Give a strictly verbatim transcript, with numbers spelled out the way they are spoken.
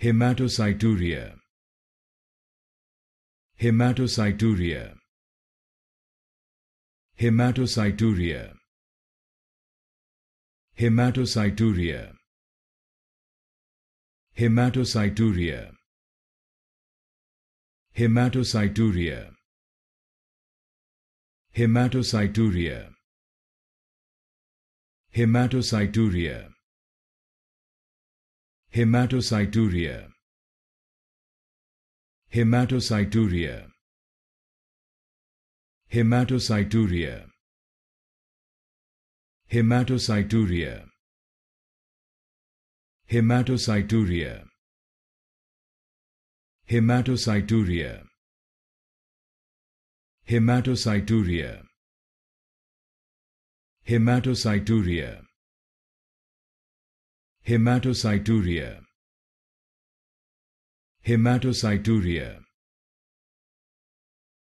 Hematocyturia. Hematocyturia. Hematocyturia. Hematocyturia. Hematocyturia. Hematocyturia. Hematocyturia. Hematocyturia. Hematocyturia. Hematocyturia. Hematocyturia. Hematocyturia. Hematocyturia. Hematocyturia. Hematocyturia. Hematocyturia. Hematocyturia. Hematocyturia.